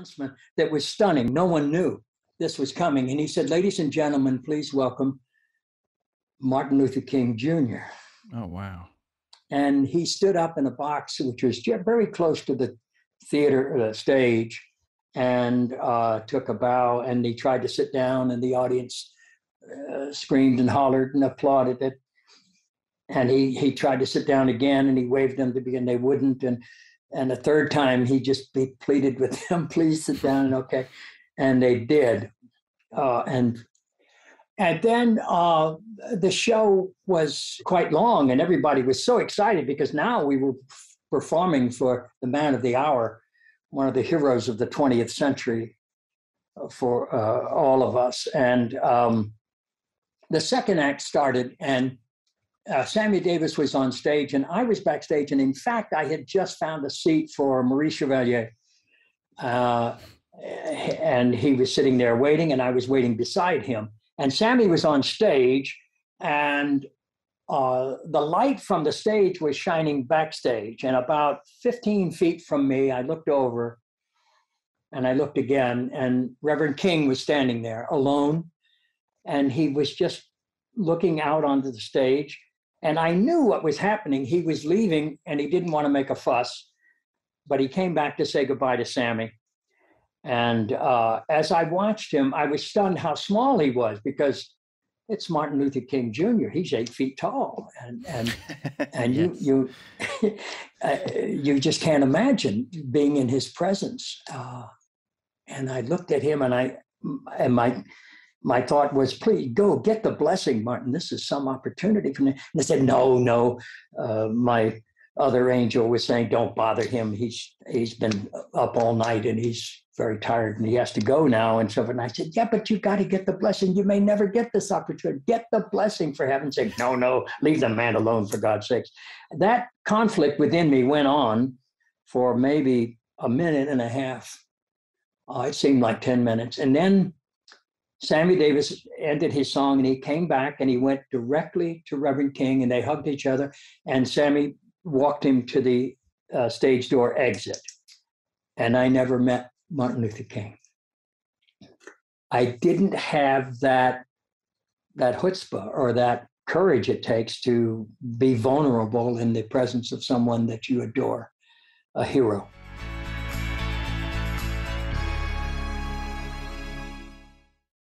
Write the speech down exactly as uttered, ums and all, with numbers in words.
announcement that was stunning. No one knew this was coming. And he said, ladies and gentlemen, please welcome Martin Luther King Junior Oh, wow. And he stood up in a box, which was very close to the theater uh, stage, and uh, took a bow, and he tried to sit down, and the audience uh, screamed and hollered and applauded it. And he, he tried to sit down again, and he waved them to be, and they wouldn't. And and a third time, he just he pleaded with them, please sit down, and okay. And they did. Uh, and and then uh, the show was quite long, and everybody was so excited because now we were performing for the man of the hour, one of the heroes of the twentieth century for uh, all of us. And um, the second act started, and Uh, Sammy Davis was on stage, and I was backstage. And in fact, I had just found a seat for Marie Chevalier. Uh, and he was sitting there waiting, and I was waiting beside him. And Sammy was on stage, and uh, the light from the stage was shining backstage. And about fifteen feet from me, I looked over, and I looked again, and Reverend King was standing there alone. And he was just looking out onto the stage. And I knew what was happening. He was leaving, and he didn't want to make a fuss, but he came back to say goodbye to Sammy. And uh, as I watched him, I was stunned how small he was, because it's Martin Luther King Junior He's eight feet tall, and and and you you uh, you just can't imagine being in his presence. Uh, and I looked at him, and I and my. My thought was, please go get the blessing, Martin. This is some opportunity for me. And I said, no, no. Uh, my other angel was saying, don't bother him. He's he's been up all night, and he's very tired, and he has to go now and so forth. And I said, yeah, but you got to get the blessing. You may never get this opportunity. Get the blessing, for heaven's sake. No, no, leave the man alone, for God's sakes. That conflict within me went on for maybe a minute and a half. Uh, it seemed like ten minutes. And then Sammy Davis ended his song, and he came back, and he went directly to Reverend King, and they hugged each other, and Sammy walked him to the uh, stage door exit. And I never met Martin Luther King. I didn't have that, that chutzpah or that courage it takes to be vulnerable in the presence of someone that you adore, a hero.